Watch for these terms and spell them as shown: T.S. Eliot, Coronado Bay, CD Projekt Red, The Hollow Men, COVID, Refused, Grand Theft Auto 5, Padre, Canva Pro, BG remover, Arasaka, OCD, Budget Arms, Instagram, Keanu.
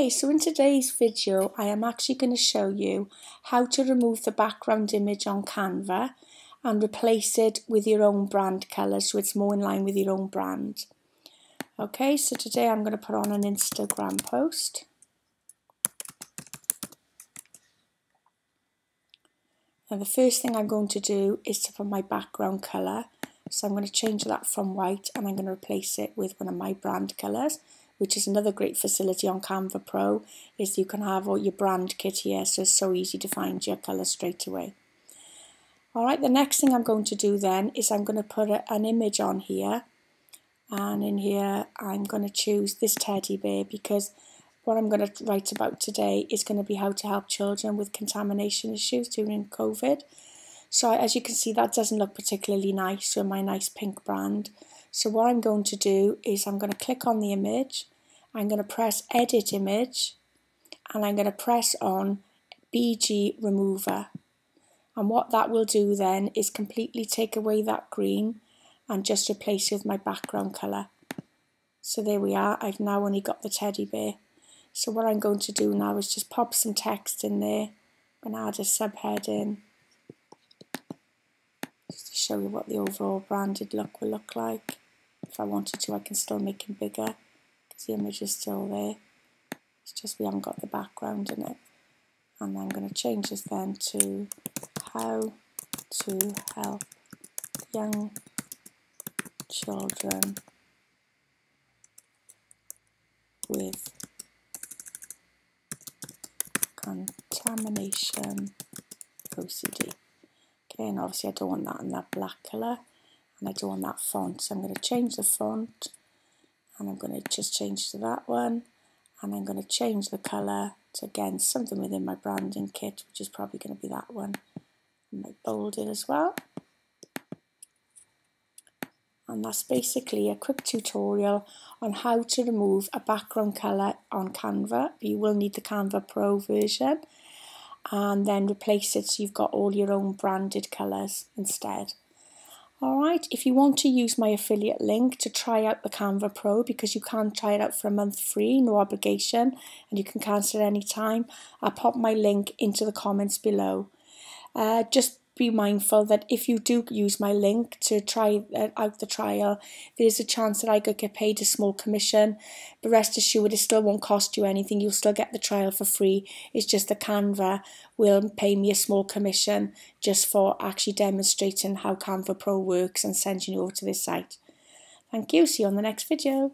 Okay, so in today's video I am actually going to show you how to remove the background image on Canva and replace it with your own brand colour so it's more in line with your own brand. Okay, so today I'm going to put on an Instagram post and the first thing I'm going to do is to put my background colour, so I'm going to change that from white and I'm going to replace it with one of my brand colours, which is another great facility on Canva Pro, is you can have all your brand kit here, so it's so easy to find your colour straight away. Alright, the next thing I'm going to do then is I'm going to put an image on here, and in here I'm going to choose this teddy bear because what I'm going to write about today is going to be how to help children with contamination issues during COVID. So as you can see, that doesn't look particularly nice with my nice pink brand. So what I'm going to do is I'm going to click on the image, I'm going to press edit image, and I'm going to press on BG remover. And what that will do then is completely take away that green and just replace it with my background colour. So there we are, I've now only got the teddy bear. So what I'm going to do now is just pop some text in there and add a subheading, just to show you what the overall branded look will look like. If I wanted to, I can still make it bigger because the image is still there. It's just we haven't got the background in it. And I'm going to change this then to how to help young children with contamination OCD. And obviously I don't want that in that black colour and I don't want that font, so I'm going to change the font and I'm going to just change to that one, and I'm going to change the colour to, again, something within my branding kit, which is probably going to be that one. I might bold it as well, and that's basically a quick tutorial on how to remove a background colour on Canva. You will need the Canva Pro version, and then replace it so you've got all your own branded colours instead. Alright, if you want to use my affiliate link to try out the Canva Pro, because you can try it out for a month free, no obligation, and you can cancel at any time, I'll pop my link into the comments below. Just be mindful that if you do use my link to try out the trial, there's a chance that I could get paid a small commission, but rest assured it still won't cost you anything. You'll still get the trial for free. It's just that Canva will pay me a small commission just for actually demonstrating how Canva Pro works and sending you over to this site. Thank you, see you on the next video.